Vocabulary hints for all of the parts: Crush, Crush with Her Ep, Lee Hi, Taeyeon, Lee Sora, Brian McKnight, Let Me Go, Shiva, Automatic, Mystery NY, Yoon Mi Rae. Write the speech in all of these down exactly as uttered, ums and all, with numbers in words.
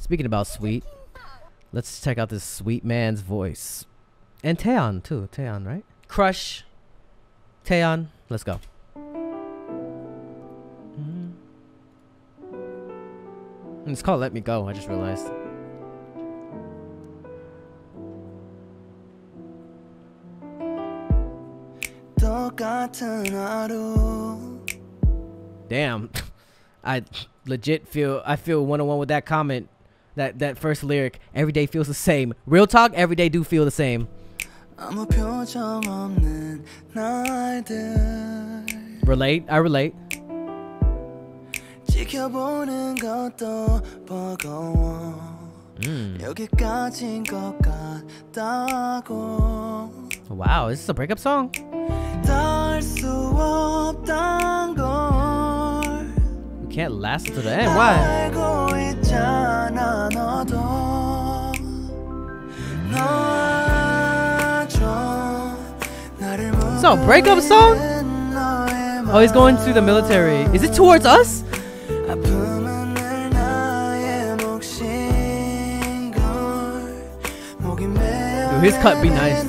Speaking about sweet, let's check out this sweet man's voice. And Taeyeon too. Taeyeon, right? Crush. Taeyeon. Let's go. Mm-hmm. It's called Let Me Go, I just realized. Damn. I legit feel I feel one-on-one with that comment. That that first lyric, every day feels the same. Real talk, every day do feel the same. Relate, I relate. Mm. Wow, is this a breakup song? We can't last until the end. Why? So, breakup song? Oh, he's going to the military. Is it towards us? Dude, his cut be nice.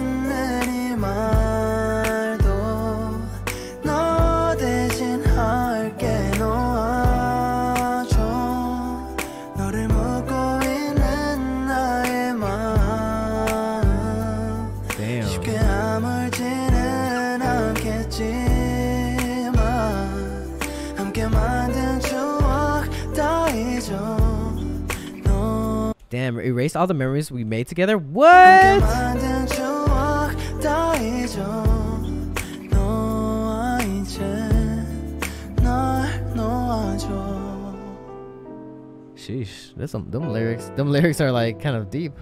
Damn, erase all the memories we made together? What? Sheesh, that's some dumb lyrics. Them lyrics are like kind of deep.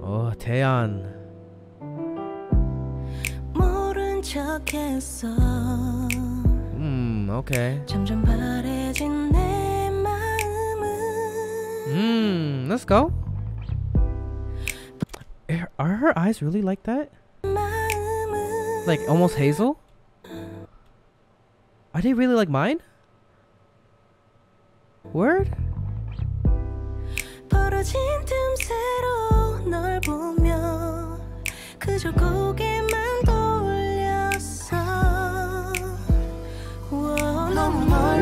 Oh, Taeyeon. Hmm, okay. Hmm, let's go. Are her eyes really like that? Like almost hazel? Are they really like mine? Word?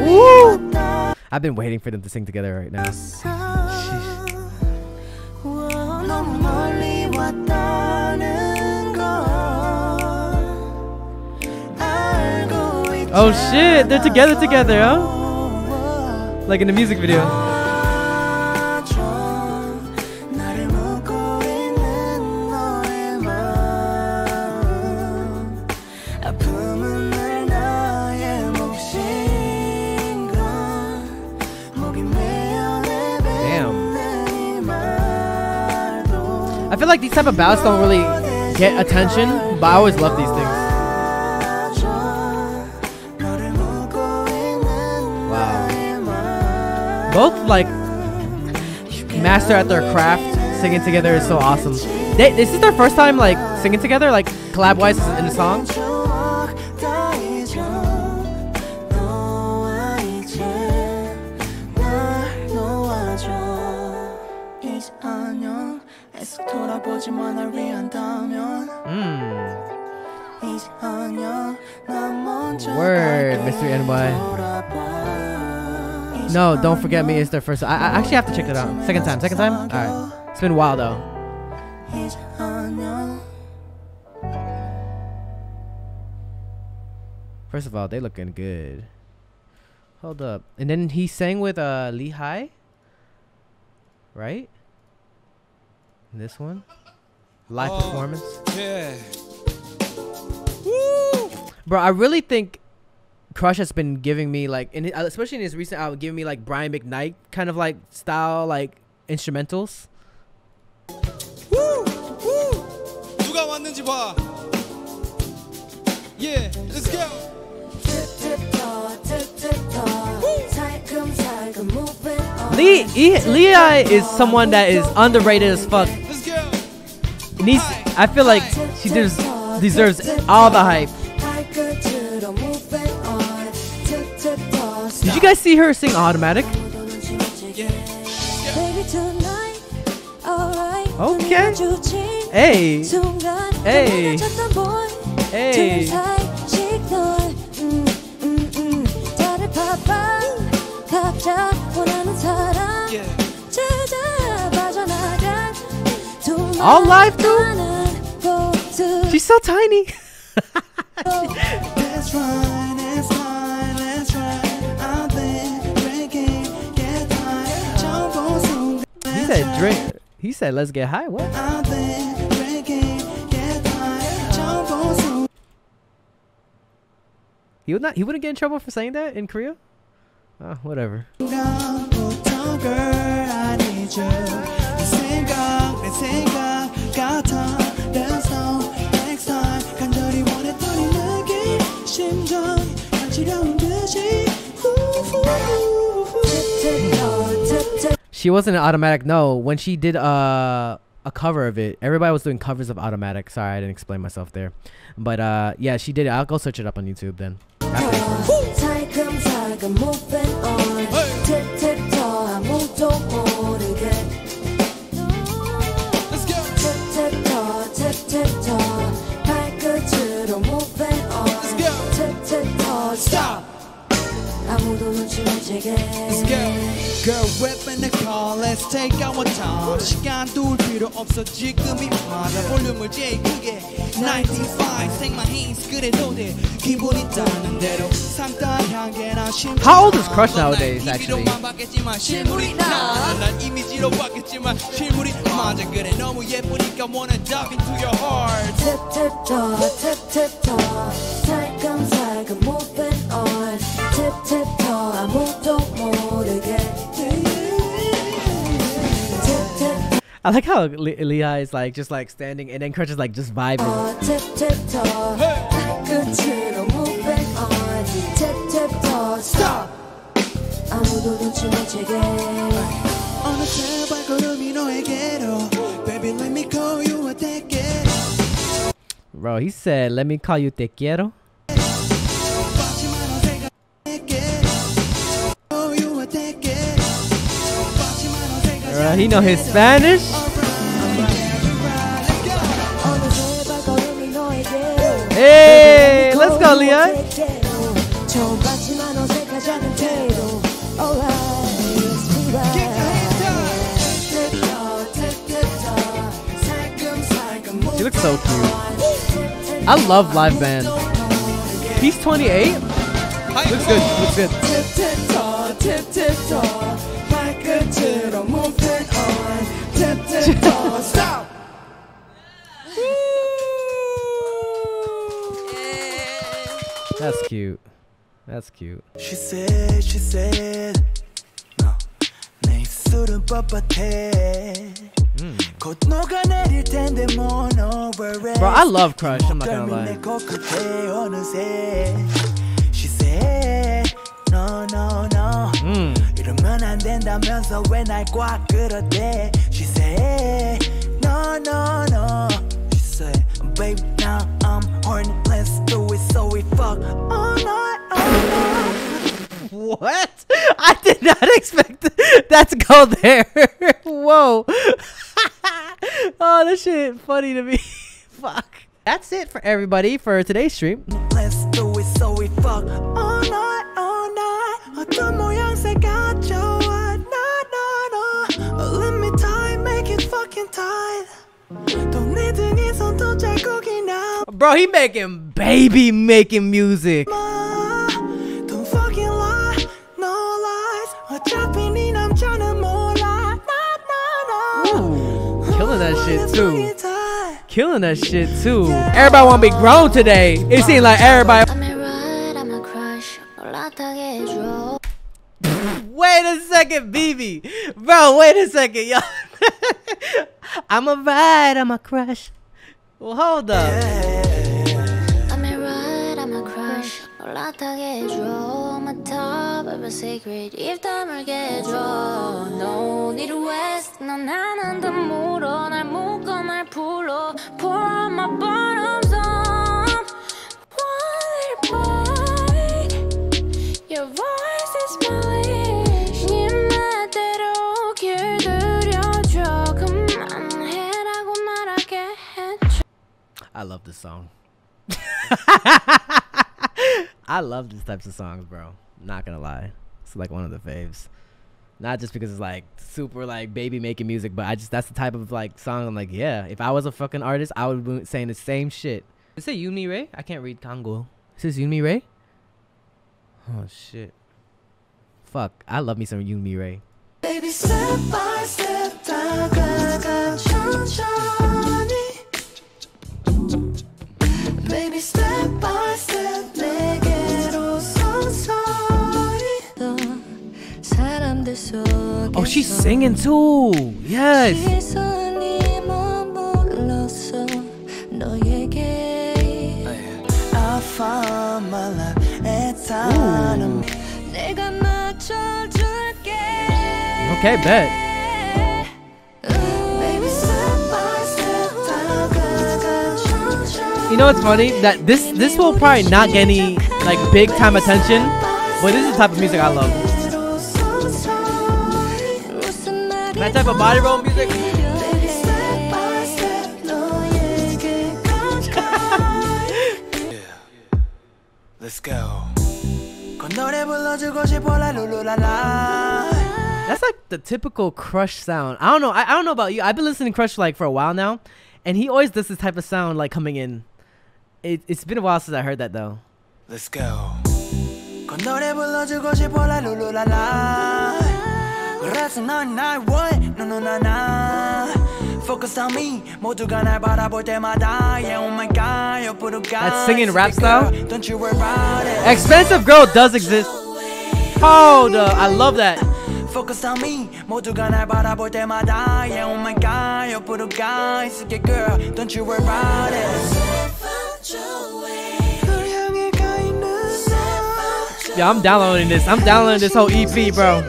Woo! I've been waiting for them to sing together right now. Oh shit, they're together together, huh? Like in the music video. I feel like these type of ballads don't really get attention, but I always love these things. Wow. Both like master at their craft. Singing together is so awesome. They, this is their first time like singing together, like collab-wise in a song. Mm. Word, Mystery N Y. No, don't forget me. It's their first. I, I actually have to check that out. Second time, second time. All right, it's been a while though. First of all, they looking good. Hold up, and then he sang with uh Lee Hi, right? This one. Live oh, performance. Yeah. Woo! Bro, I really think Crush has been giving me like, in, especially in his recent album, giving me like Brian McKnight kind of like style, like instrumentals. Woo! Woo! 누가 왔는지 봐. Yeah, let's go. Lee, e, Lee Hi is someone that is underrated as fuck. Needs, I feel like she des deserves all the hype. Did you guys see her sing Automatic? Okay. Hey. Hey. Hey. All live though. She's so tiny. He said drink. He said let's get high. What? He would not he wouldn't get in trouble for saying that in Korea? Uh, whatever. She wasn't an Automatic. No, when she did uh, a cover of it, everybody was doing covers of Automatic. Sorry, I didn't explain myself there. But uh, yeah, she did it. I'll go search it up on YouTube then. Stop. Let's go. Girl, whipping the car, let's take our time. 시간 둘 필요 없어 지금이 바다 볼륨을 제일 크게 ninety-five 생만 hints 그래도 돼 기분 있다는 대로 상단 향기나 심장. How old is Crush nowadays actually? 실물이 나 난 이미지로 봤겠지만 실물이 맞아 그래 너무 예쁘니까 wanna dive into your heart. Tip tip toe, tip tip toe, 살금살금 moving on. Tip tip toe, 아무도 모르게. I like how Lee, Lee Hi is like just like standing and then Crush is like just vibing. Bro, he said, let me call you te quiero. Uh, he know his Spanish. Hey, let's go, Leon. She looks so cute. I love live band. He's twenty-eight. Looks good. Looks good. Stop. That's cute. That's cute. She said, she said, no. Mm. Bro, I love Crush. I'm not gonna lie. She said, no, no, no. Mm. When I quack good day, she said, no, no, no. She said, babe, now I'm horny. Let's do it so we fuck. Oh no, oh no. What? I did not expect that to go there. Whoa. Oh, that shit funny to me. Fuck. That's it for everybody for today's stream. Let's do it so we fuck. Oh no, oh no. Bro, he making baby making music. Don't fucking lie, no lies. I'm dropping in, I'm trying to more lie. Ooh, killing that shit too. Killing that shit too. Everybody wanna be grown today. It seems like everybody. Wait a second, B B. Bro, wait a second, y'all. I'm a ride, I'm a crush. Well, hold up. I'm a ride, I'm a crush. I'm a top of a secret. If I'm get drawn, no need west. No, I'm the mood on. I move on, I pull up. Pour on my bottoms on. One little boy, your voice is I love this song. I love these types of songs, bro. Not gonna lie, it's like one of the faves. Not just because it's like super like baby making music, but I just, that's the type of like song I'm like, yeah, if I was a fucking artist, I would be saying the same shit. Is it Yoon Mi Rae? I can't read Kangul. Is this Yoon Mi Rae? Oh shit. Fuck, I love me some Yoon Mi Rae. Baby, step by step, da, da, da, chon, chon, baby, step by step, 내게로 선서리. Oh, she's singing too. Yes. Ooh. Okay, bet. You know what's funny? That this this will probably not get any like big time attention, but this is the type of music I love. That type of body roll music. Let's go. That's like the typical Crush sound. I don't know. I, I don't know about you. I've been listening to Crush like for a while now, and he always does this type of sound like coming in. It, it's been a while since I heard that though. Let's go. That's singing rap style. Expensive girl does exist. Oh, the, I love that. Focus on me. Girl, don't you worry about it. Yeah, I'm downloading this. I'm downloading this whole E P, bro.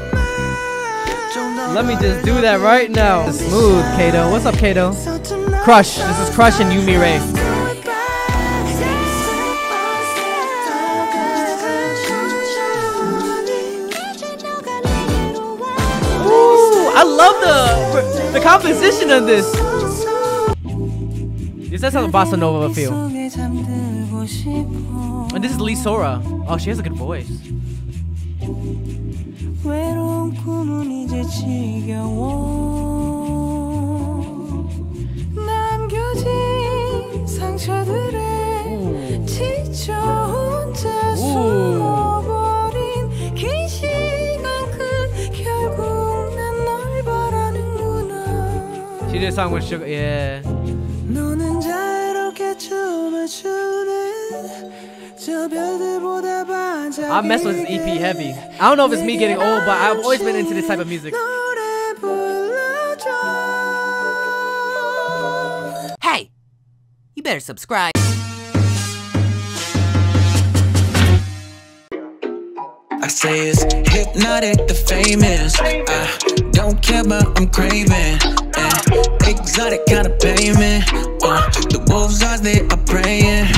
Let me just do that right now. Smooth, Kato. What's up, Kato? Crush. This is Crush and Yoon Mi Rae. Ooh, I love the the composition of this. This does have a bossa nova feel. And this is Lee Sora. Oh, she has a good voice. Ooh. She did a song with Shiva, yeah. I mess with this E P heavy. I don't know if it's me getting old, but I've always been into this type of music. Hey, you better subscribe. I say it's hypnotic, the famous. I don't care, but I'm craving. And exotic kind of payment. Uh, the wolves' eyes, they are praying.